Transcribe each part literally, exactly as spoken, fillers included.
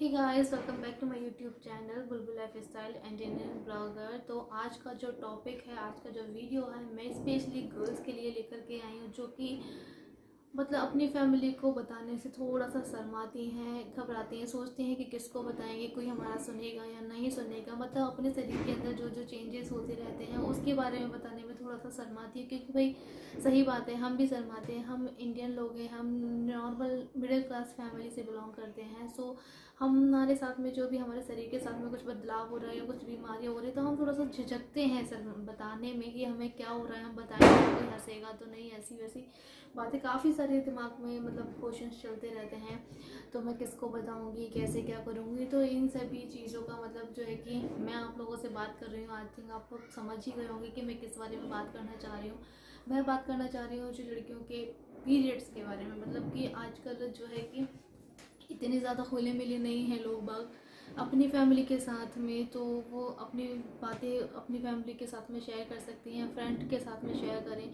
Hey guys, welcome back to my YouTube channel Bulbul lifestyle and Indian blogger. तो आज का जो टॉपिक है, आज का जो वीडियो है, मैं स्पेशली गर्ल्स के लिए लेकर के आई हूँ जो कि मतलब अपनी फैमिली को बताने से थोड़ा सा शर्माती हैं, घबराती हैं, सोचती हैं कि किसको बताएंगे, कोई हमारा सुनेगा या नहीं सुनेगा। मतलब अपने शरीर के अंदर जो जो चेंजेस होते रहते हैं उसके बारे में बताने में थोड़ा सा शर्माती है, क्योंकि भाई सही बात है, हम भी शर्माते हैं। हम इंडियन लोग हैं, हम नॉर्मल मिडिल क्लास फैमिली से बिलोंग करते हैं। सो हमारे साथ में जो भी हमारे शरीर के साथ में कुछ बदलाव हो रहा है या कुछ बीमारी हो रही है तो हम थोड़ा सा झिझकते हैं सर बताने में कि हमें क्या हो रहा है, हम बताएंगे कोई हंसेगा तो नहीं, ऐसी वैसी बातें काफ़ी सारे दिमाग में मतलब क्वेश्चन चलते रहते हैं। तो मैं किसको बताऊंगी, कैसे क्या करूंगी, तो इन सभी चीज़ों का मतलब जो है कि मैं आप लोगों से बात कर रही हूँ। आई थिंक आप लोग समझ ही गए होंगे कि मैं किस बारे में बात करना चाह रही हूँ। मैं बात करना चाह रही हूँ जो लड़कियों के पीरियड्स के बारे में, मतलब कि आजकल जो है कि इतने ज़्यादा खुले मिले नहीं हैं लोग बाग अपनी फैमिली के साथ में, तो वो अपनी बातें अपनी फैमिली के साथ में शेयर कर सकती हैं, फ्रेंड के साथ में शेयर करें।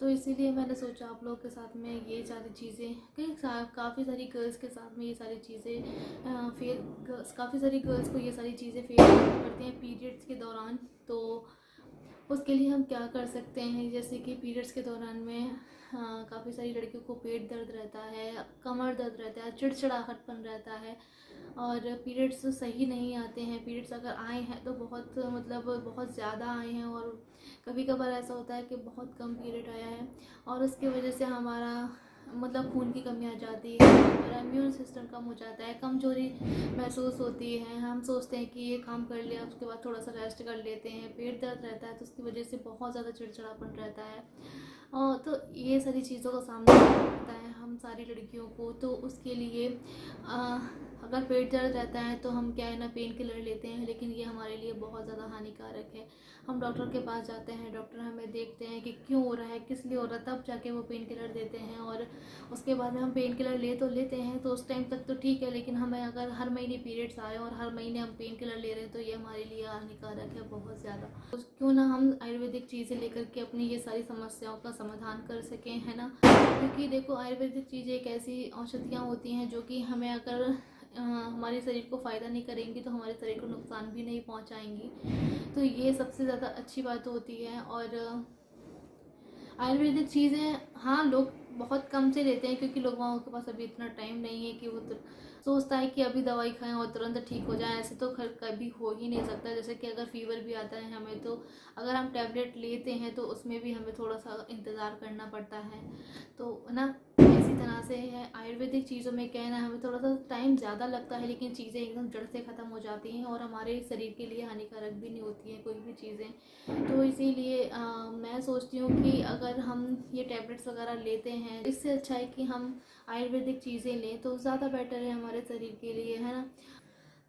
तो इसीलिए मैंने सोचा आप लोग के साथ में ये सारी चीज़ें कि काफ़ी सारी गर्ल्स के साथ में ये सारी चीज़ें फेस गर्ल्स काफ़ी सारी गर्ल्स को ये सारी चीज़ें फेस करनी पड़ती हैं पीरियड्स के दौरान। तो उसके लिए हम क्या कर सकते हैं, जैसे कि पीरियड्स के दौरान में काफ़ी सारी लड़कियों को पेट दर्द रहता है, कमर दर्द रहता है, चिड़चिड़ाहटपन रहता है, और पीरियड्स तो सही नहीं आते हैं। पीरियड्स अगर आए हैं तो बहुत मतलब बहुत ज़्यादा आए हैं, और कभी कभार ऐसा होता है कि बहुत कम पीरियड आया है, और उसकी वजह से हमारा मतलब खून की कमी आ जाती है, हमारा इम्यून सिस्टम कम हो जाता है, कमजोरी महसूस होती है। हम सोचते हैं कि ये काम कर लिया, उसके बाद थोड़ा सा रेस्ट कर लेते हैं, पेट दर्द रहता है तो उसकी वजह से बहुत ज़्यादा चिड़चिड़ापन रहता है, और तो ये सारी चीज़ों का सामना करना पड़ता है हम सारी लड़कियों को। तो उसके लिए आ, अगर पेट दर्द रहता है तो हम क्या है ना पेन किलर लेते हैं, लेकिन ये हमारे लिए बहुत ज़्यादा हानिकारक है। हम डॉक्टर के पास जाते हैं, डॉक्टर हमें देखते हैं कि क्यों हो रहा है, किस लिए हो रहा है, तब जाके वो पेन किलर देते हैं। और उसके बाद में हम पेन किलर ले तो लेते हैं तो उस टाइम तक तो ठीक है, लेकिन हमें अगर हर महीने पीरियड्स आए और हर महीने हम पेन किलर ले रहे हैं तो ये हमारे लिए हानिकारक है बहुत ज़्यादा। तो क्यों ना हम आयुर्वेदिक चीज़ें लेकर के अपनी ये सारी समस्याओं का समाधान कर सकें, है ना। क्योंकि देखो आयुर्वेदिक चीज़ें एक ऐसी औषधियाँ होती हैं जो कि हमें अगर आ, हमारे शरीर को फ़ायदा नहीं करेंगी तो हमारे शरीर को नुकसान भी नहीं पहुंचाएंगी। तो ये सबसे ज़्यादा अच्छी बात होती है। और आयुर्वेदिक चीज़ें हाँ लोग बहुत कम से लेते हैं, क्योंकि लोगों के पास अभी इतना टाइम नहीं है कि वो तो सोचता है कि अभी दवाई खाएं और तुरंत ठीक हो जाए, ऐसे तो खैर कभी हो ही नहीं सकता। जैसे कि अगर फीवर भी आता है हमें तो अगर हम टैबलेट लेते हैं तो उसमें भी हमें थोड़ा सा इंतज़ार करना पड़ता है, तो ना इसी तरह से है। आयुर्वेदिक चीज़ों में कहना हमें थोड़ा सा टाइम ज़्यादा लगता है, लेकिन चीज़ें एकदम जड़ से ख़त्म हो जाती हैं और हमारे शरीर के लिए हानिकारक भी नहीं होती हैं कोई भी चीज़ें। तो इसीलिए मैं सोचती हूँ कि अगर हम ये टैबलेट्स वगैरह लेते हैं, इससे अच्छा है कि हम आयुर्वेदिक चीज़ें लें तो ज़्यादा बेटर है हमारे शरीर के लिए, है ना।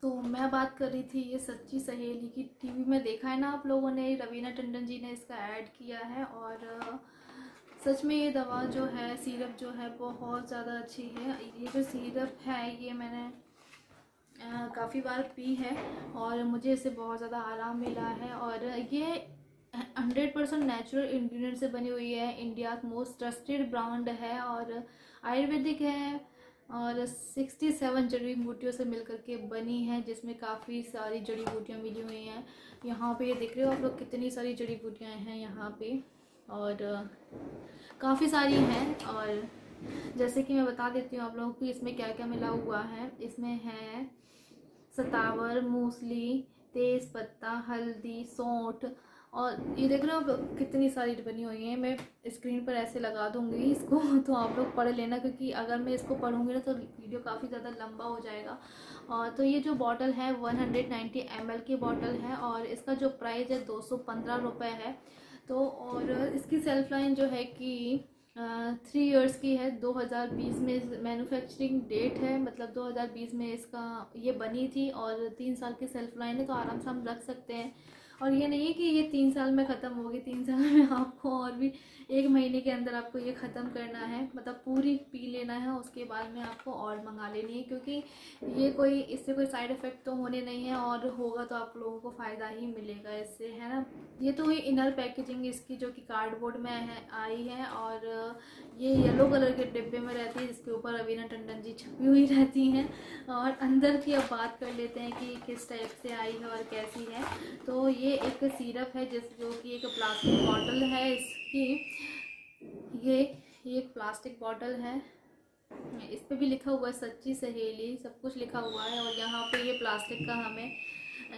तो मैं बात कर रही थी ये सच्ची सहेली की, टीवी में देखा है ना आप लोगों ने, रवीना टंडन जी ने इसका ऐड किया है, और सच में ये दवा जो है सीरप जो है बहुत ज़्यादा अच्छी है। ये जो सीरप है ये मैंने काफ़ी बार पी है और मुझे इससे बहुत ज़्यादा आराम मिला है, और ये हंड्रेड परसेंट नेचुरल इंग्रेडिएंट से बनी हुई है, इंडिया का मोस्ट ट्रस्टेड ब्रांड है और आयुर्वेदिक है, और सिक्सटी सेवन जड़ी बूटियों से मिलकर के बनी है, जिसमें काफ़ी सारी जड़ी बूटियाँ मिली हुई हैं। यहाँ पे ये देख रहे हो आप लोग कितनी सारी जड़ी बूटियाँ हैं यहाँ पे, और काफ़ी सारी हैं। और जैसे कि मैं बता देती हूँ आप लोगों को इसमें क्या क्या मिला हुआ है। इसमें है सतावर, मूसली, तेज़ पत्ता, हल्दी, सौंठ, और ये देख रहे हो कितनी सारी बनी हुई है। मैं स्क्रीन पर ऐसे लगा दूंगी इसको, तो आप लोग पढ़ लेना, क्योंकि अगर मैं इसको पढ़ूंगी ना तो वीडियो काफ़ी ज़्यादा लंबा हो जाएगा। और तो ये जो बॉटल है एक सौ नब्बे एम एल की बॉटल है, और इसका जो प्राइस है दो सौ पंद्रह रुपये है। तो और इसकी सेल्फ लाइन जो है कि थ्री इयर्स की है, दो हज़ार बीस में मैन्युफैक्चरिंग डेट है, मतलब दो हज़ार बीस में इसका ये बनी थी, और तीन साल की सेल्फ लाइन है, तो आराम से हम रख सकते हैं। और ये नहीं कि ये तीन साल में ख़त्म होगी, तीन साल में आपको और भी एक महीने के अंदर आपको ये ख़त्म करना है, मतलब पूरी पी लेना है, उसके बाद में आपको और मंगा लेनी है, क्योंकि ये कोई इससे कोई साइड इफ़ेक्ट तो होने नहीं है, और होगा तो आप लोगों को फ़ायदा ही मिलेगा इससे, है ना। ये तो ये इनर पैकेजिंग इसकी जो कि कार्डबोर्ड में है, आई है, और ये येलो कलर के डिब्बे में रहती है, इसके ऊपर रवीना टंडन जी छपी हुई रहती हैं। और अंदर की अब बात कर लेते हैं कि किस टाइप से आई है और कैसी है। तो ये एक सिरप है जिस जो कि एक प्लास्टिक बॉटल है, इसकी ये एक प्लास्टिक बॉटल है, इस पे भी लिखा हुआ है सच्ची सहेली, सब कुछ लिखा हुआ है। और यहाँ पे ये प्लास्टिक का हमें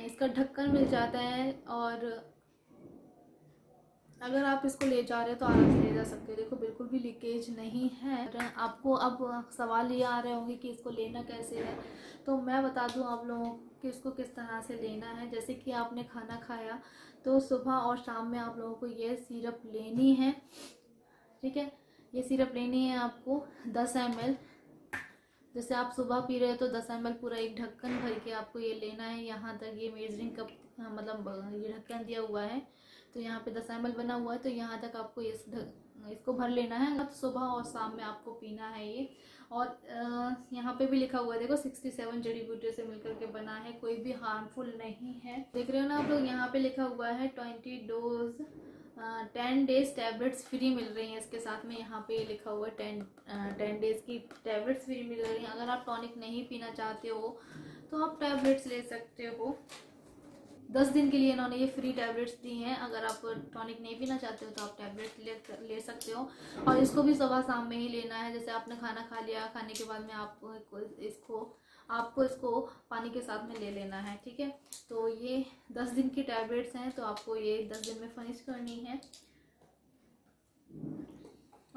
इसका ढक्कन मिल जाता है, और अगर आप इसको ले जा रहे हो तो आराम से ले जा सकते हो, देखो बिल्कुल भी लीकेज नहीं है। आपको अब सवाल ये आ रहे होंगे कि इसको लेना कैसे है, तो मैं बता दूं आप लोगों को कि इसको किस तरह से लेना है। जैसे कि आपने खाना खाया तो सुबह और शाम में आप लोगों को ये सिरप लेनी है, ठीक है। ये सिरप लेनी है आपको दस एम एल, जैसे आप सुबह पी रहे हो तो दस एम एल पूरा एक ढक्कन भर के आपको ये लेना है। यहाँ तक ये मेजरिंग कप मतलब ये ढक्कन दिया हुआ है, तो यहाँ पे दस एम एल बना हुआ है, तो यहाँ तक आपको इस इसको भर लेना है। तो सुबह और शाम में आपको पीना है ये। और यहाँ पे भी लिखा हुआ है, देखो सड़सठ जड़ी बूटियों से मिलकर के बना है, कोई भी हार्मफुल नहीं है। देख रहे हो ना आप लोग, यहाँ पे लिखा हुआ है twenty dose ten days tablets free मिल रही हैं। इसके साथ में यहाँ पे लिखा हुआ है टेन टेन डेज़ की टैबलेट्स फ्री मिल रही हैं। अगर आप टॉनिक नहीं पीना चाहते हो तो आप टैबलेट्स ले सकते हो। दस दिन के लिए इन्होंने ये फ्री टैबलेट्स दी हैं, अगर आप टॉनिक नहीं पीना चाहते हो तो आप टैबलेट्स ले ले सकते हो। और इसको भी सुबह शाम में ही लेना है। जैसे आपने खाना खा लिया, खाने के बाद में आपको इसको आपको इसको पानी के साथ में ले लेना है, ठीक है। तो ये दस दिन की टैबलेट्स हैं, तो आपको ये दस दिन में फिनिश करनी है।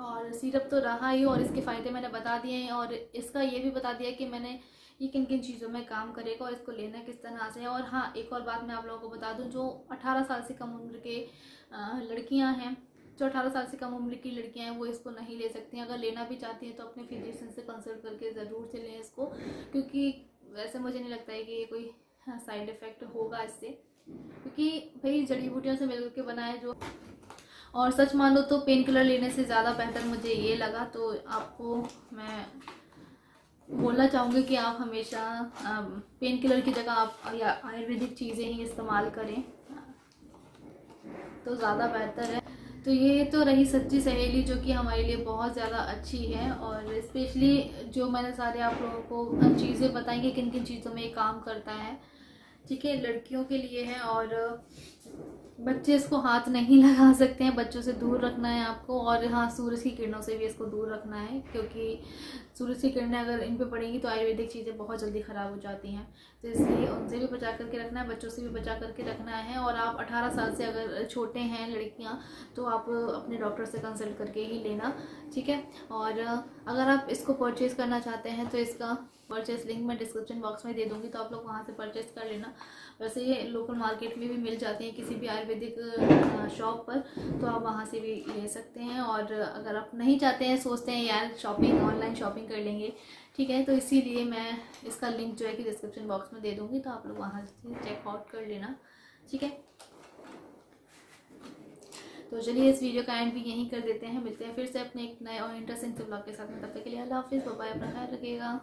और सिरप तो रहा ही, और इसके फ़ायदे मैंने बता दिए हैं, और इसका ये भी बता दिया कि मैंने ये किन किन चीज़ों में काम करेगा और इसको लेना किस तरह से है। और हाँ, एक और बात मैं आप लोगों को बता दूं, जो अठारह साल से कम उम्र के लड़कियां हैं जो अठारह साल से कम उम्र की लड़कियां हैं वो इसको नहीं ले सकती हैं। अगर लेना भी चाहती हैं तो अपने फिजिशियन से कंसल्ट करके ज़रूर से लें इसको, क्योंकि वैसे मुझे नहीं लगता है कि ये कोई साइड इफ़ेक्ट होगा इससे, क्योंकि भाई जड़ी बूटियों से मिलकर के बना है जो। और सच मानो तो पेन किलर लेने से ज़्यादा बेहतर मुझे ये लगा। तो आपको मैं बोलना चाहूँगी कि आप हमेशा पेन किलर की जगह आप आयुर्वेदिक चीज़ें ही इस्तेमाल करें तो ज़्यादा बेहतर है। तो ये तो रही सच्ची सहेली, जो कि हमारे लिए बहुत ज़्यादा अच्छी है। और स्पेशली जो मैंने सारे आप लोगों को चीज़ें बताई कि किन किन चीज़ों में ये काम करता है, ठीक है, लड़कियों के लिए है। और बच्चे इसको हाथ नहीं लगा सकते हैं, बच्चों से दूर रखना है आपको। और हाँ, सूरज की किरणों से भी इसको दूर रखना है, क्योंकि सूरज की किरणें अगर इन पे पड़ेंगी तो आयुर्वेदिक चीज़ें बहुत जल्दी ख़राब हो जाती हैं, तो इसलिए उनसे भी बचा करके रखना है, बच्चों से भी बचा करके रखना है। और आप अठारह साल से अगर छोटे हैं लड़कियाँ तो आप अपने डॉक्टर से कंसल्ट करके ही लेना, ठीक है। और अगर आप इसको परचेज़ करना चाहते हैं तो इसका परचेज़ लिंक मैं डिस्क्रिप्शन बॉक्स में दे दूँगी, तो आप लोग वहाँ से परचेज़ कर लेना। वैसे ये लोकल मार्केट में भी मिल जाती हैं किसी भी आयुर्वेदिक शॉप पर, तो आप वहाँ से भी ले सकते हैं। और अगर आप नहीं चाहते हैं, सोचते हैं यार शॉपिंग ऑनलाइन शॉपिंग कर लेंगे, ठीक है, तो इसीलिए मैं इसका लिंक जो है कि डिस्क्रिप्शन बॉक्स में दे दूँगी, तो आप लोग वहाँ से चेकआउट कर लेना, ठीक है। तो चलिए इस वीडियो का एंड भी यहीं कर देते हैं। मिलते हैं फिर से अपने एक नए और इंटरेस्टिंग ब्लॉग के साथ में, तब तक के लिए अल्लाह हाफिज़, बाय बाय, अपना ख्याल रखिएगा।